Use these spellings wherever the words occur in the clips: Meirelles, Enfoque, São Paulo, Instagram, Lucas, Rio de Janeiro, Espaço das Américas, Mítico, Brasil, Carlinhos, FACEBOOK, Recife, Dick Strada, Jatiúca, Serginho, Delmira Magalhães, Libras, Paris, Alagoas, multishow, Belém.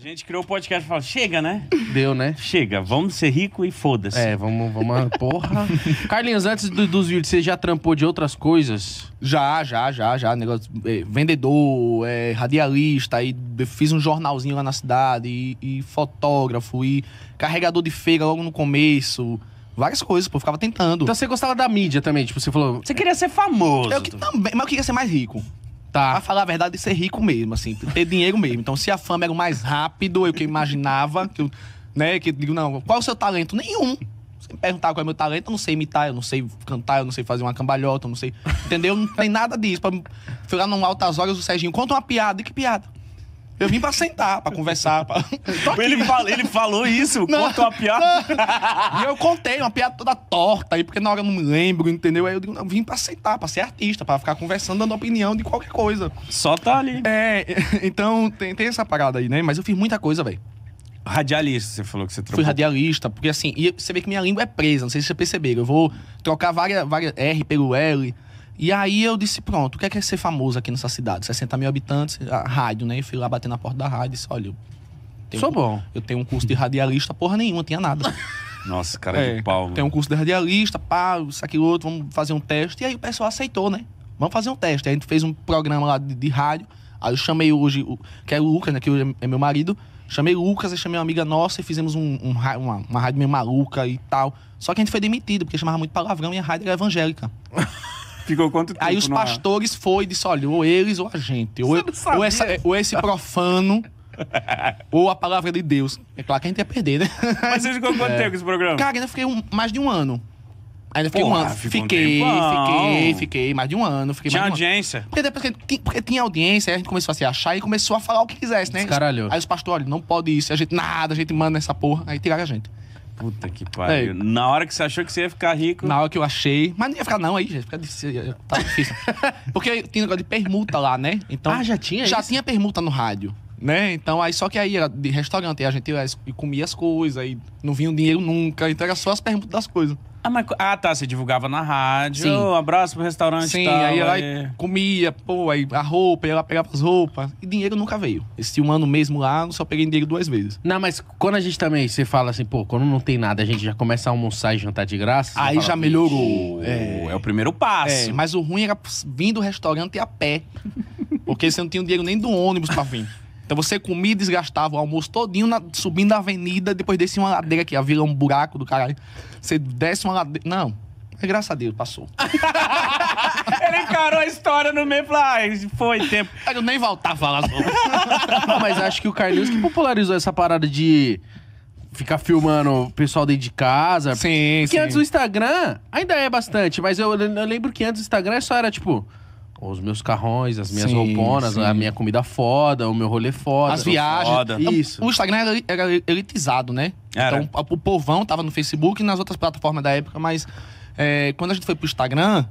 A gente criou o podcast e falou, chega, né? Deu, né? Chega, vamos ser rico e foda-se. É, vamos porra. Carlinhos, antes dos vídeos, você já trampou de outras coisas? Já. Negócio, vendedor, radialista, aí fiz um jornalzinho lá na cidade, e fotógrafo, e carregador de feira logo no começo. Várias coisas, pô, eu ficava tentando. Então você gostava da mídia também, tipo, você falou... Você queria ser famoso. Eu que também, mas eu queria ser mais rico. Tá. Pra falar a verdade, de ser rico mesmo, assim, ter dinheiro mesmo. Então, se a fama era o mais rápido, eu que imaginava, que eu, né, que digo, não, qual é o seu talento? Nenhum. Se me perguntar qual é o meu talento, eu não sei imitar, eu não sei cantar, eu não sei fazer uma cambalhota, eu não sei, entendeu? Não tem nada disso. Pra, fui lá num Altas Horas, o Serginho, conta uma piada, e que piada? Eu vim pra sentar, pra conversar. Pra... Ele falou isso, contou uma piada. Não. E eu contei uma piada toda torta aí, porque na hora eu não me lembro, entendeu? Aí eu digo, não, eu vim pra sentar, pra ser artista, pra ficar conversando, dando opinião de qualquer coisa. Só tá ali. É, então tem essa parada aí, né? Mas eu fiz muita coisa, velho. Radialista, você falou que você trocou. Fui radialista, porque assim, e você vê que minha língua é presa, não sei se vocês perceberam. Eu vou trocar várias R pelo L. E aí eu disse, pronto, o que é ser famoso aqui nessa cidade? 60 mil habitantes, a rádio, né? Eu fui lá bater na porta da rádio e disse, olha, bom. Eu tenho um curso de radialista, porra nenhuma, tinha nada. Nossa, cara de pau. Mano. Tenho um curso de radialista, pá, isso, aquilo, outro, vamos fazer um teste. E aí o pessoal aceitou, né? Vamos fazer um teste. Aí a gente fez um programa lá de rádio. Aí eu chamei hoje, que é o Lucas, né? Que hoje é meu marido. Chamei o Lucas, eu chamei uma amiga nossa e fizemos uma rádio meio maluca e tal. Só que a gente foi demitido, porque chamava muito palavrão e a rádio era evangélica. Ficou quanto tempo? Aí os pastores foi e disse, olha, ou eles ou a gente. Ou esse profano, ou a palavra de Deus. É claro que a gente ia perder, né? Mas você ficou quanto tempo esse programa? Cara, ainda fiquei mais de um ano. Ainda fiquei um ano. Fiquei mais de um ano. Tinha audiência? Porque tinha audiência, aí a gente começou a se achar e começou a falar o que quisesse, né? Caralho. Aí os pastores, olha, não pode isso, a gente nada, a gente manda essa porra. Aí tiraram a gente. Puta que pariu. Na hora que você achou que você ia ficar rico... Na hora que eu achei... Mas não ia ficar não aí, gente. Tá difícil. Porque tinha negócio de permuta lá, né? Então, já tinha isso? Já tinha permuta no rádio, né? Então, aí só que aí era de restaurante. Aí a gente ia comia as coisas. Aí não vinha o dinheiro nunca. Então, era só as permutas das coisas. Ah, tá. Você divulgava na rádio. Sim. Um abraço pro restaurante e tal. Sim, aí ela comia, pô, aí a roupa, aí ela pegava as roupas. E dinheiro nunca veio. Esse um ano mesmo lá, eu só peguei dinheiro 2 vezes. Não, mas quando a gente também, você fala assim, pô, quando não tem nada, a gente já começa a almoçar e jantar de graça. Aí fala, já melhorou. É o primeiro passo. É, mas o ruim era vir do restaurante a pé. Porque você não tinha dinheiro nem do ônibus pra vir. Então você comia e desgastava o almoço todinho subindo a avenida, depois descia uma ladeira aqui, a vila é um buraco do caralho. Você desce uma ladeira... Não, graças a Deus, passou. Ele encarou a história no meio e falou, foi tempo. Eu nem voltava lá. Não, mas acho que o Carlinhos que popularizou essa parada de... Ficar filmando o pessoal dentro de casa. Sim, porque antes o Instagram ainda é bastante, mas eu lembro que antes o Instagram só era tipo... Os meus carrões, as minhas rouponas, a minha comida foda, o meu rolê foda. As viagens. Foda. Isso. O Instagram era elitizado, né? Era. Então o povão tava no Facebook e nas outras plataformas da época, mas quando a gente foi pro Instagram,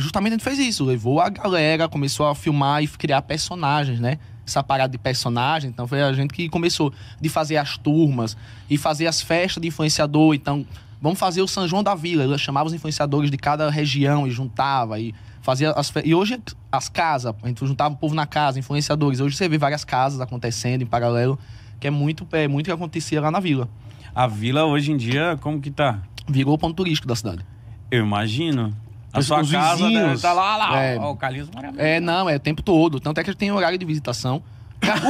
justamente a gente fez isso. Levou a galera, começou a filmar e criar personagens, né? Essa parada de personagem, então foi a gente que começou de fazer as turmas e fazer as festas de influenciador. Então, vamos fazer o São João da Vila. Eu chamava os influenciadores de cada região e juntava e... Fazia e hoje as casas, a gente juntava o povo na casa, influenciadores. Hoje você vê várias casas acontecendo em paralelo, que é muito o que acontecia lá na vila. A vila hoje em dia, como que tá? Virou o ponto turístico da cidade. Eu imagino. A sua casa deve tá lá. Ó, o Carlinhos maravilhoso. Não, o tempo todo. Tanto é que a gente tem horário de visitação.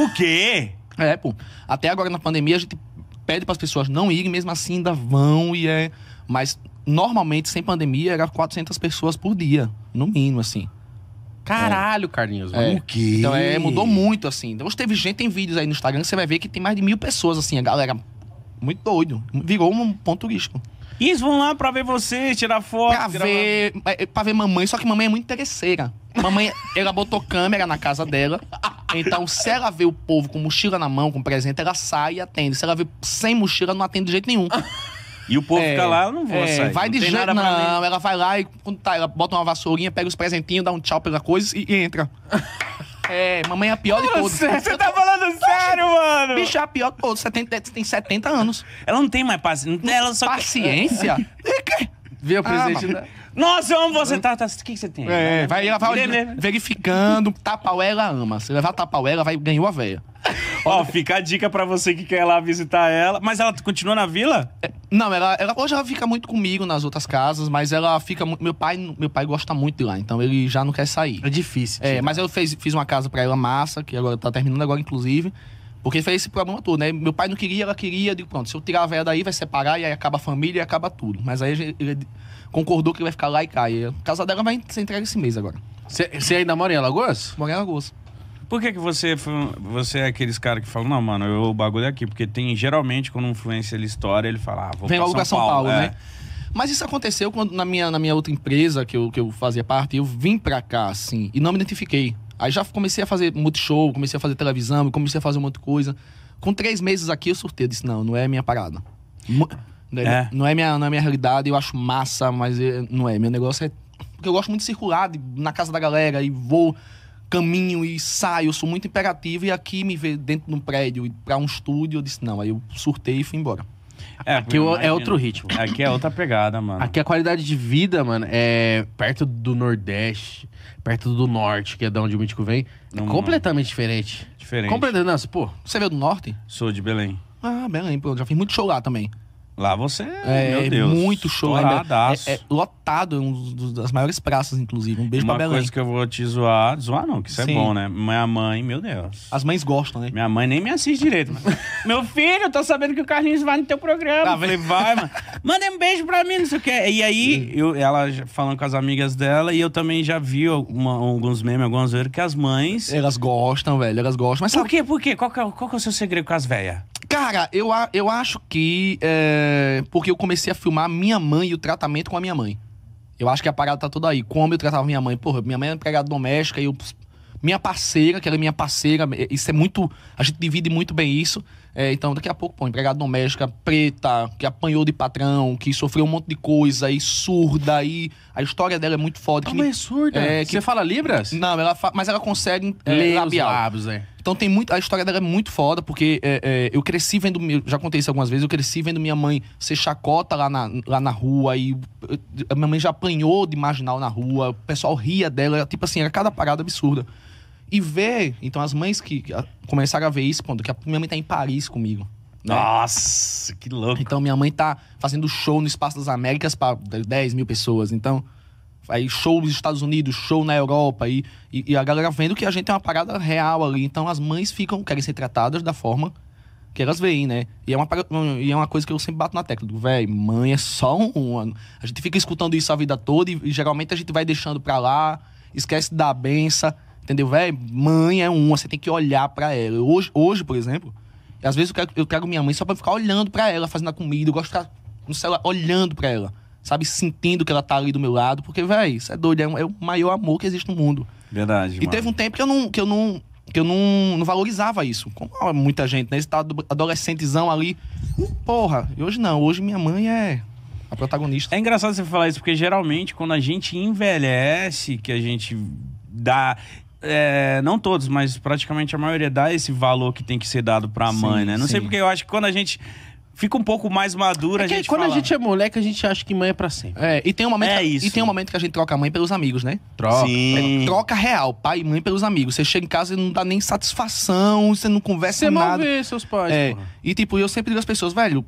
O quê? Pô. Até agora na pandemia a gente pede para as pessoas não irem, mesmo assim ainda vão Mas... Normalmente, sem pandemia, era 400 pessoas por dia. No mínimo, assim. Caralho, Carlinhos. O quê? Então, mudou muito, assim. Então, hoje teve gente, tem vídeos aí no Instagram, que você vai ver que tem mais de 1000 pessoas, assim. A galera, muito doido. Virou um ponto turístico. E eles vão lá pra ver você, tirar foto. Pra ver mamãe. Só que mamãe é muito interesseira. Mamãe, ela botou câmera na casa dela. Então, se ela vê o povo com mochila na mão, com presente, ela sai e atende. Se ela vê sem mochila, não atende de jeito nenhum. E o povo fica lá, eu não vou sair. Vai de jeito, não. Ela vai lá e ela bota uma vassourinha, pega os presentinhos, dá um tchau pela coisa e entra. Mamãe é a pior de todos. Você tá falando sério, mano? Bicho, é a pior de todos. Você tem 70 anos. Ela não tem mais paciência. Ela só... Paciência? Vê o presente. Nossa, eu amo você. Tá, o que você tem? Ela vai verificando. Tapaué, ela ama. Se levar tapaué, ela ganhou a véia. Ó, fica a dica pra você que quer ir lá visitar ela. Mas ela continua na vila? Não, ela hoje ela fica muito comigo nas outras casas, mas ela fica muito... Meu pai gosta muito de lá, então ele já não quer sair. É difícil. É, mas eu fiz uma casa pra ela massa, que agora tá terminando agora, inclusive. Porque fez esse problema todo, né? Meu pai não queria, ela queria. Eu digo, pronto, se eu tirar a velha daí, vai separar, e aí acaba a família e acaba tudo. Mas aí ele concordou que ele vai ficar lá e cai. A casa dela vai ser entregue esse mês agora. Você ainda mora em Alagoas? Moro em Alagoas. Por que você é aqueles caras que falam, não, mano, o bagulho é aqui? Porque tem, geralmente, quando um influencer ele estoura, ele fala, vou vem logo pra São Paulo, né? Mas isso aconteceu quando, na minha outra empresa que eu fazia parte, eu vim pra cá, assim, e não me identifiquei. Aí já comecei a fazer multishow, comecei a fazer televisão, comecei a fazer um monte de coisa. Com 3 meses aqui eu surtei, eu disse, não é minha parada. Não é minha realidade, eu acho massa, mas não é. Meu negócio é... Porque eu gosto muito de circular, na casa da galera, e vou, caminho e saio, eu sou muito imperativo. E aqui me ver dentro de um prédio, e pra um estúdio, eu disse, não, aí eu surtei e fui embora. Aqui é outro ritmo. Aqui é outra pegada, mano. Aqui a qualidade de vida, mano, é perto do Nordeste, perto do Norte, que é de onde o Mítico vem, é completamente diferente. Diferente. Completamente, pô. Você veio do Norte? Sou de Belém. Ah, Belém, pô. Já fiz muito show lá também. Lá você, meu Deus. Muito show lá. É lotado, é uma das maiores praças, inclusive. Um beijo pra Belém. Uma coisa que eu vou te zoar, não, que isso é bom, né? Minha mãe, meu Deus. As mães gostam, né? Minha mãe nem me assiste direito, mano. Meu filho, eu tô sabendo que o Carlinhos vai no teu programa. Eu falei, vai, mano. Manda um beijo pra mim, não sei o que. E aí, ela falando com as amigas dela, e eu também já vi alguns memes, algumas vezes, que as mães... Elas gostam, velho, elas gostam. Mas sabe... Por quê? Qual que é o seu segredo com as velhas? Cara, eu acho que... Porque eu comecei a filmar minha mãe e o tratamento com a minha mãe. Eu acho que a parada tá toda aí. Como eu tratava minha mãe. Porra, minha mãe era empregada doméstica. Minha parceira, que ela é minha parceira. Isso é muito... A gente divide muito bem isso. Então, daqui a pouco, pô, empregada doméstica, preta, que apanhou de patrão, que sofreu um monte de coisa, e surda, e... A história dela é muito foda. Ela é surda? Você fala Libras? Não, mas ela consegue ler labial. Os lábios, né? Então tem muito... A história dela é muito foda, porque eu cresci vendo... Já contei isso algumas vezes. Eu cresci vendo minha mãe ser chacota lá na rua. E a minha mãe já apanhou de marginal na rua. O pessoal ria dela. Tipo assim, era cada parada absurda. E ver... Então as mães que começaram a ver isso... Pronto, que minha mãe tá em Paris comigo. Né? Nossa, que louco. Então minha mãe tá fazendo show no Espaço das Américas pra 10 mil pessoas. Então... Aí show nos Estados Unidos, show na Europa, e a galera vendo que a gente tem uma parada real ali. Então as mães querem ser tratadas da forma que elas veem, né? E é uma coisa que eu sempre bato na tecla. Velho, mãe é só um... A gente fica escutando isso a vida toda e geralmente a gente vai deixando pra lá, esquece da benção, entendeu? Velho, mãe é uma, você tem que olhar pra ela. Hoje, por exemplo, às vezes eu trago minha mãe só pra ficar olhando pra ela, fazendo a comida, eu gosto de ficar no celular olhando pra ela. Sabe, sentindo que ela tá ali do meu lado. Porque, velho, isso é doido. É o maior amor que existe no mundo. Verdade, mano. E teve um tempo que eu não valorizava isso. Como muita gente, né? Esse tá adolescentezão ali. Porra, e hoje não. Hoje minha mãe é a protagonista. É engraçado você falar isso, porque geralmente quando a gente envelhece, que a gente dá... não todos, mas praticamente a maioria dá esse valor que tem que ser dado pra mãe, né? Não sei porque eu acho que quando a gente... Fica um pouco mais madura, a gente a gente é moleque, a gente acha que mãe é pra sempre. E tem um momento e tem um momento que a gente troca a mãe pelos amigos, né? Troca. Sim. Troca real, pai e mãe pelos amigos. Você chega em casa e não dá nem satisfação, você não conversa com nada. Você mal vê seus pais, porra. E tipo, eu sempre digo às pessoas, velho,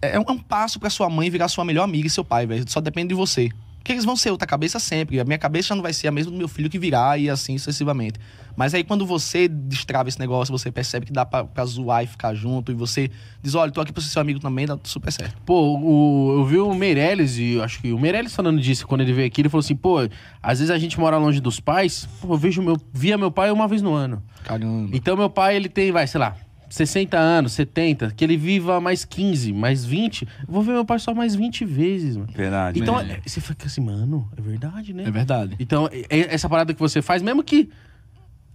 é um passo pra sua mãe virar sua melhor amiga e seu pai, velho. Só depende de você. Porque eles vão ser outra cabeça sempre. A minha cabeça já não vai ser a mesma do meu filho que virá e assim sucessivamente. Mas aí quando você destrava esse negócio, você percebe que dá pra zoar e ficar junto. E você diz, olha, tô aqui pra ser seu amigo também, dá super certo. Pô, eu vi o Meirelles, e acho que o Meirelles falando disso, quando ele veio aqui, ele falou assim, pô, às vezes a gente mora longe dos pais. Pô, eu via meu pai uma vez no ano. Caramba. Então meu pai, ele tem, sei lá, 60 anos, 70, que ele viva mais 15, mais 20, vou ver meu pai só mais 20 vezes, mano. Verdade. Então, você fica assim, mano, é verdade, né? É verdade. Então, essa parada que você faz, mesmo que...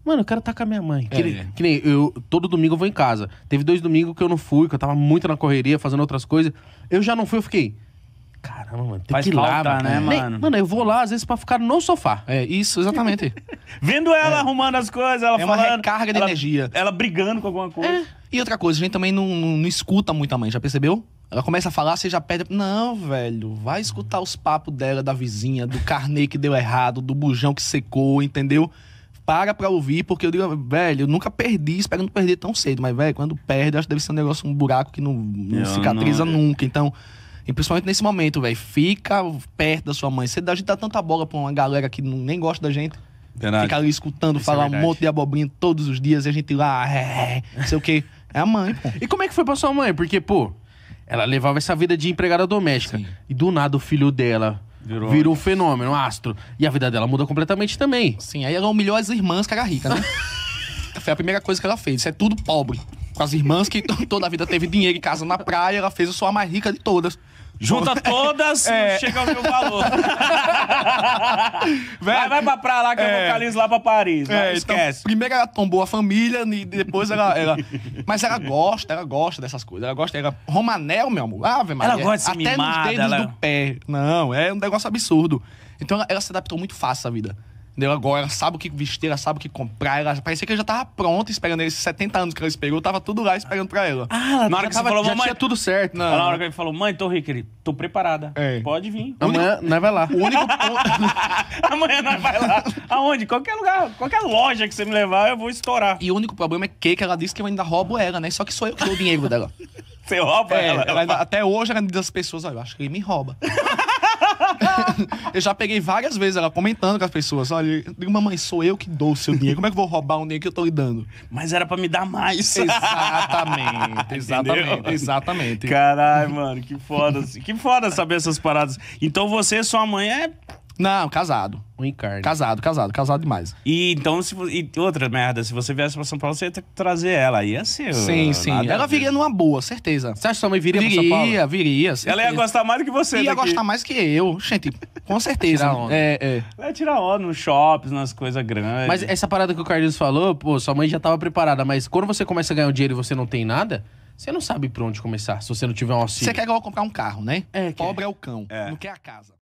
Mano, eu quero estar com a minha mãe. Que nem eu, todo domingo eu vou em casa. Teve 2 domingos que eu não fui, que eu tava muito na correria, fazendo outras coisas. Eu já não fui, eu fiquei... Caramba, mano, tem que ir lá, né, mano? Mano, eu vou lá, às vezes, pra ficar no sofá. Isso, exatamente. Vendo ela arrumando as coisas, ela falando... É uma recarga de energia. Ela brigando com alguma coisa. E outra coisa, a gente também não escuta muito a mãe, já percebeu? Ela começa a falar, você já perde... Não, velho, vai escutar os papos dela, da vizinha, do carnê que deu errado, do bujão que secou, entendeu? pra ouvir, porque eu digo, velho, eu nunca perdi, espero não perder tão cedo, mas, velho, quando perde, acho que deve ser um negócio, um buraco que não cicatriza nunca. Então, e principalmente nesse momento, velho, fica perto da sua mãe. Você dá, a gente dá tanta bola pra uma galera que nem gosta da gente. Verdade. Ficar ali escutando, isso falar um monte de abobrinha todos os dias, e a gente lá, não sei o quê. É a mãe, pô. E como é que foi pra sua mãe? Porque, pô, ela levava essa vida de empregada doméstica. Sim. E do nada o filho dela vira um fenômeno, um astro. E a vida dela muda completamente também. Sim, aí ela humilhou as irmãs que era rica, né? Foi a primeira coisa que ela fez. Isso é tudo pobre. Com as irmãs que toda a vida teve dinheiro em casa na praia, ela fez eu sou a mais rica de todas. Junta todas, chega ao meu valor. Vai pra praia lá que eu vou Carlinhos lá pra Paris. Esquece. Então, primeiro ela tombou a família e depois ela... Mas ela gosta dessas coisas. Ela gosta... Romanel, meu amor. Ave Maria. Ela gosta de se mimar. Até nos dedos do pé. Não, é um negócio absurdo. Então ela se adaptou muito fácil à vida. Entendeu? Agora ela sabe o que vestir, ela sabe o que comprar. Ela... Parecia que ela já tava pronta esperando esses 70 anos que ela esperou, tava tudo lá esperando pra ela. Ah, na hora que você falou, mamãe, já tinha tudo certo. Não. Na hora que ele falou, mãe, tô rica, ele, tô preparada. É. Pode vir. Amanhã nós vai lá. O único ponto... Amanhã nós vai lá. Aonde? Qualquer lugar, qualquer loja que você me levar, eu vou estourar. E o único problema é que ela disse que eu ainda roubo ela, né? Só que sou eu que dou o dinheiro dela. Você rouba ela? Ela ainda, até hoje ela diz às pessoas, ah, eu acho que ele me rouba. Eu já peguei várias vezes ela comentando com as pessoas. Olha, eu digo, mamãe, sou eu que dou o seu dinheiro. Como é que eu vou roubar um dinheiro que eu tô lhe dando? Mas era pra me dar mais. Exatamente, exatamente, exatamente. Caralho, mano, que foda. Que foda saber essas paradas. Então você, sua mãe é... Não, casado. Um encargo. Casado demais. E então, outra merda, se você viesse pra São Paulo, você ia ter que trazer ela. Ia ser... Sim. Ela viria numa boa, certeza. Você acha que sua mãe viria pra São Paulo? Viria, certeza. Ela ia gostar mais do que você. Ia gostar mais que eu. Gente, com certeza. Tirar onda. Ela ia tirar onda nos shoppings, nas coisas grandes. Mas essa parada que o Carlinhos falou, pô, sua mãe já tava preparada. Mas quando você começa a ganhar o dinheiro e você não tem nada... Você não sabe por onde começar, se você não tiver um auxílio. Você quer comprar um carro, né? Pobre é o cão, não quer a casa.